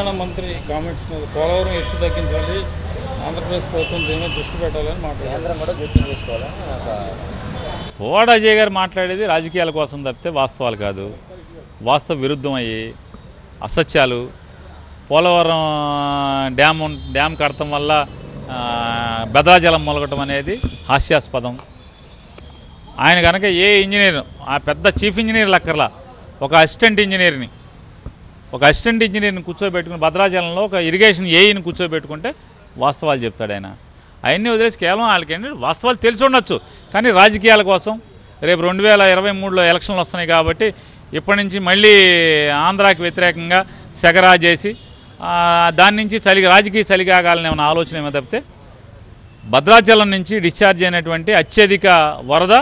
తెలంగాణ మంత్రి కామెంట్స్ మీద పోలవరం ఎత్తు తగ్గించాలి ఆంధ్రప్రదేశ్ ప్రభుత్వం దీని మీద దృష్టి పెట్టాలని మాట్లాడారు. కోడా అజయ్ గారు మాట్లాడేది రాజకీయాల కోసం తప్పితే వాస్తవాలు కాదు. వాస్తవ విరుద్ధం అయ్యి అసత్యాలు. పోలవరం డ్యామ్ కడతం వల్ల భద్రాచలం మొలగటం అనేది హాస్యాస్పదం. ఆయన కనుక ఏ ఇంజనీర్ ఆ పెద్ద చీఫ్ ఇంజనీర్ లక్కర్లా ఒక అసిస్టెంట్ ఇంజనీర్ని కూర్చోబెట్టుకుని భద్రాచలంలో ఒక ఇరిగేషన్ ఏఈని కూర్చోబెట్టుకుంటే వాస్తవాలు చెప్తాడు. ఆయన అవన్నీ వదిలేసి కేవలం వాళ్ళకి ఏంటంటే వాస్తవాలు తెలిసి ఉండొచ్చు, కానీ రాజకీయాల కోసం రేపు 2023లో ఎలక్షన్లు వస్తున్నాయి కాబట్టి ఇప్పటి నుంచి మళ్ళీ ఆంధ్రాకి వ్యతిరేకంగా సెగరా చేసి దాని నుంచి రాజకీయ చలిగాగాలని ఏమైనా ఆలోచన ఏమో తప్పితే భద్రాచలం నుంచి డిశ్చార్జ్ అయినటువంటి అత్యధిక వరద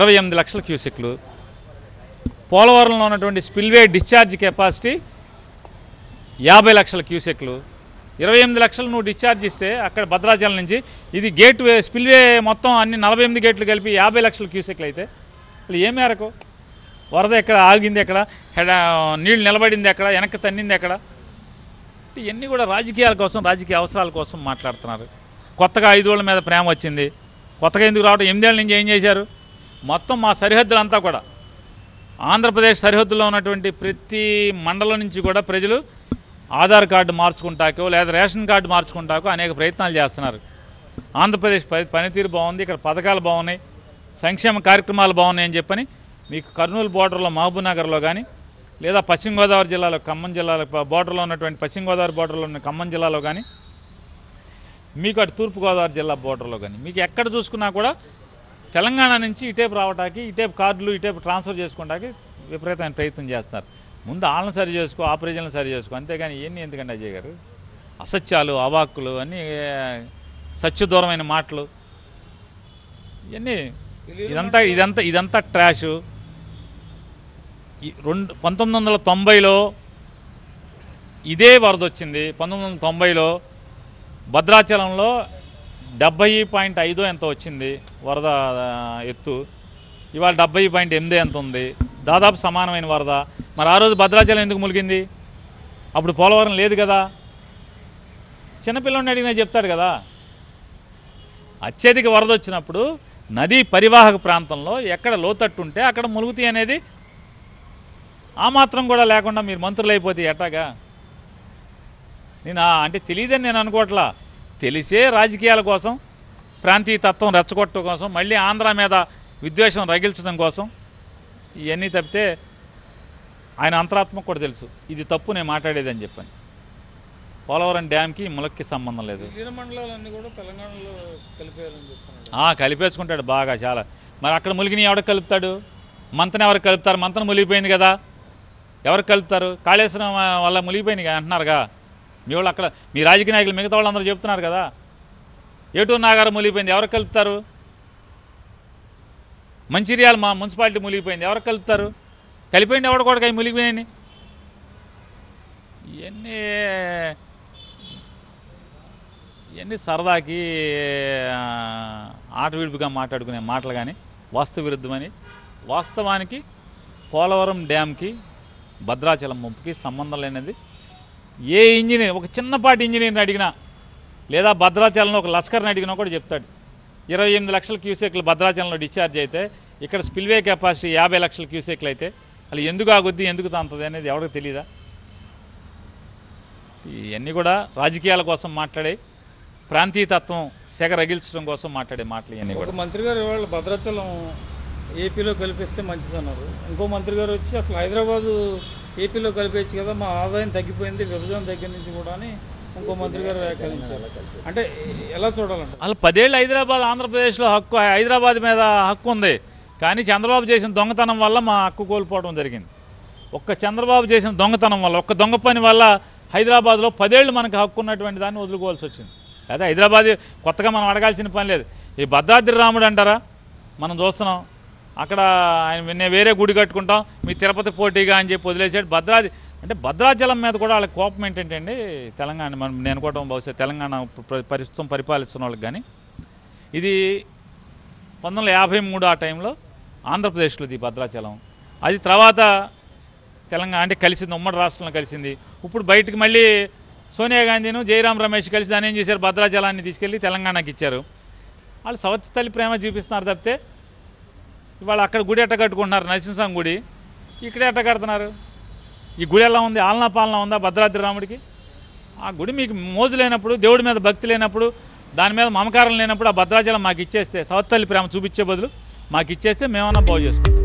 28 లక్షల క్యూసెక్లు, పోలవరంలో ఉన్నటువంటి స్పిల్వే డిశ్చార్జ్ కెపాసిటీ 50 లక్షల క్యూసెక్లు. 28 లక్షలు నువ్వు డిశ్చార్జ్ ఇస్తే అక్కడ భద్రాచలం నుంచి ఇది గేట్వే స్పిల్వే మొత్తం అన్ని 48 గేట్లు కలిపి 50 లక్షల క్యూసెక్లు అయితే ఏ మేరకు వరద ఎక్కడ ఆగింది, ఎక్కడ నీళ్ళు నిలబడింది, ఎక్కడ వెనక్కి తన్నింది, ఎక్కడ? ఇవన్నీ కూడా రాజకీయాల కోసం రాజకీయ అవసరాల కోసం మాట్లాడుతున్నారు. కొత్తగా 5 ఏళ్ల మీద ప్రేమ వచ్చింది, కొత్తగా ఎందుకు రావడం? 8 ఏళ్ల నుంచి ఏం చేశారు? మొత్తం మా సరిహద్దులంతా కూడా ఆంధ్రప్రదేశ్ సరిహద్దులో ఉన్నటువంటి ప్రతి మండలం నుంచి కూడా ప్రజలు ఆధార్ కార్డు మార్చుకుంటాకో లేదా రేషన్ కార్డు మార్చుకుంటాకో అనేక ప్రయత్నాలు చేస్తున్నారు. ఆంధ్రప్రదేశ్ పనితీరు బాగుంది, ఇక్కడ పథకాలు బాగున్నాయి, సంక్షేమ కార్యక్రమాలు బాగున్నాయి అని చెప్పని మీకు కర్నూలు బోర్డర్లో మహబూబ్నగర్లో కానీ లేదా పశ్చిమ గోదావరి జిల్లాలో ఖమ్మం జిల్లాలో బోర్డర్లో ఉన్నటువంటి పశ్చిమ గోదావరి బోర్డర్లో ఉన్న ఖమ్మం జిల్లాలో కానీ మీకు అటు తూర్పుగోదావరి జిల్లా బోర్డర్లో కానీ మీకు ఎక్కడ చూసుకున్నా కూడా తెలంగాణ నుంచి ఇటేపు రావడానికి ఇటేపు కార్డులు ఇటేపు ట్రాన్స్ఫర్ చేసుకోవడానికి విపరీతమైన ప్రయత్నం చేస్తున్నారు. ముందు వాళ్ళని సరి చేసుకో, ఆ ప్రజలను సరి చేసుకో, అంతేగాని ఇవన్నీ ఎందుకంటే అజయ్ గారు అసత్యాలు అవాక్కులు అన్నీ సత్యదూరమైన మాటలు ఇవన్నీ ఇదంతా ట్రాషు. 1990లో ఇదే వరద వచ్చింది. 1990లో భద్రాచలంలో 70.5 ఎంత వచ్చింది వరద ఎత్తు, ఇవాళ 70.8 ఎంత ఉంది, దాదాపు సమానమైన వరద. మరి ఆ రోజు భద్రాచలం ఎందుకు ములిగింది? అప్పుడు పోలవరం లేదు కదా. చిన్నపిల్లని అడిగినా చెప్తాడు కదా. అత్యధిక వరద వచ్చినప్పుడు నదీ పరివాహక ప్రాంతంలో ఎక్కడ లోతట్టు ఉంటే అక్కడ ములుగుతాయి అనేది ఆ మాత్రం కూడా లేకుండా మీరు మంత్రులు అయిపోతే ఎట్టాగా? అంటే తెలియదని నేను అనుకోవట్లా. తెలిసే రాజకీయాల కోసం ప్రాంతీయ తత్వం రెచ్చగొట్టడం కోసం మళ్ళీ ఆంధ్ర మీద విద్వేషం రగిల్చడం కోసం ఇవన్నీ తప్పితే ఆయన అంతరాత్మకు కూడా తెలుసు ఇది తప్పు నేను మాట్లాడేదని చెప్పాను. పోలవరం డ్యామ్కి ములక్కి సంబంధం లేదు. కలిపేసుకుంటాడు బాగా చాలా. మరి అక్కడ ములిగిని ఎవరికి కలుపుతాడు? మంతను ఎవరికి కలుపుతారు? మంతను ములిగిపోయింది కదా, ఎవరికి కలుపుతారు? కాళేశ్వరం వల్ల ములిగిపోయింది అంటున్నారుగా మీ వాళ్ళు. అక్కడ మీ రాజకీయ నాయకులు మిగతా వాళ్ళందరూ చెప్తున్నారు కదా. ఏటూరు నాగారం ములిగిపోయింది, ఎవరికి కలుపుతారు? మంచిర్యాల మా మున్సిపాలిటీ ములిగిపోయింది, ఎవరికి కలుపుతారు? కలిపోయింది ఎవడ కూడా అవి ములిగిపోయాయని. ఇవన్నీ సరదాకి ఆట విడుపుగా మాట్లాడుకునే మాటలు కానీ వాస్తవ విరుద్ధమని. వాస్తవానికి పోలవరం డ్యామ్కి భద్రాచలం ముంపుకి సంబంధం లేనిది ఏ ఇంజనీర్ ఒక చిన్నపాటి ఇంజనీర్ని అడిగినా లేదా భద్రాచలంలో ఒక లస్కర్ని అడిగినా కూడా చెప్తాడు 28 లక్షల క్యూసెక్లు భద్రాచలంలో డిశ్చార్జ్ అయితే ఇక్కడ స్పిల్వే కెపాసిటీ 50 లక్షల క్యూసెక్లు అయితే అది ఎందుకు ఆగుద్ది, ఎందుకు తాంతది అనేది ఎవరికి తెలియదా? ఇవన్నీ కూడా రాజకీయాల కోసం మాట్లాడే ప్రాంతీయతత్వం సెగ రగిల్చడం కోసం మాట్లాడే మాటలు ఇవన్నీ కూడా. మంత్రి గారు ఇవాళ భద్రాచలం ఏపీలో కలిపిస్తే మంచిదన్నారు. ఇంకో మంత్రి గారు వచ్చి అసలు హైదరాబాదు ఏపీలో కలిపేయచ్చు కదా, మా ఆదాయం తగ్గిపోయింది విభజన దగ్గర నుంచి కూడా అని ఇంకో మంత్రి గారు వ్యాఖ్యానించారు. అంటే ఎలా చూడాలంటే అసలు 10 ఏళ్ళు హైదరాబాద్ ఆంధ్రప్రదేశ్లో హక్కు, హైదరాబాద్ మీద హక్కు ఉంది, కానీ చంద్రబాబు చేసిన దొంగతనం వల్ల మా హక్కు కోల్పోవడం జరిగింది. ఒక్క చంద్రబాబు చేసిన దొంగతనం వల్ల, ఒక్క దొంగ పని వల్ల హైదరాబాద్లో 10 ఏళ్ళు మనకు హక్కు ఉన్నటువంటి దాన్ని వదులుకోవాల్సి వచ్చింది. అదే హైదరాబాద్ కొత్తగా మనం అడగాల్సిన పని లేదు. ఈ భద్రాద్రి రాముడు అంటారా మనం చూస్తున్నాం, అక్కడ ఆయన నేను వేరే గుడి కట్టుకుంటాం మీ తిరుపతి పోటీగా అని చెప్పి వదిలేసాడు. భద్రాచలం మీద కూడా వాళ్ళ కోపం ఏంటంటే అండి, తెలంగాణ మనం నేను కూడా బహుశా తెలంగాణ ప్రస్తుతం పరిపాలిస్తున్న వాళ్ళకి కానీ ఇది 1953 ఆ టైంలో ఆంధ్రప్రదేశ్లో ఇది భద్రాచలం, అది తర్వాత తెలంగాణ అంటే కలిసింది, ఉమ్మడి రాష్ట్రంలో కలిసింది. ఇప్పుడు బయటకు మళ్ళీ సోనియా గాంధీను జైరాం రమేష్ కలిసి దాని ఏం చేశారు, భద్రాచలాన్ని తీసుకెళ్లి తెలంగాణకి ఇచ్చారు. వాళ్ళు సవత్స్థలి ప్రేమ చూపిస్తున్నారు తప్పితే ఇవాళ అక్కడ గుడి ఎట్ట కట్టుకుంటున్నారు, నరసింహస్వామి గుడి ఇక్కడ ఎట్ట కడుతున్నారు, ఈ గుడి ఎలా ఉంది, ఆలనా పాలన ఉందా భద్రాద్రి రాముడికి? ఆ గుడి మీకు మోజు లేనప్పుడు, దేవుడి మీద భక్తి లేనప్పుడు, దాని మీద మమకారం లేనప్పుడు ఆ భద్రాచలం మాకు ఇచ్చేస్తే, సవత్స్థలి ప్రేమ చూపించే బదులు మాకు ఇచ్చేస్తే మేమన్నా బాగు చేసుకుంటాం.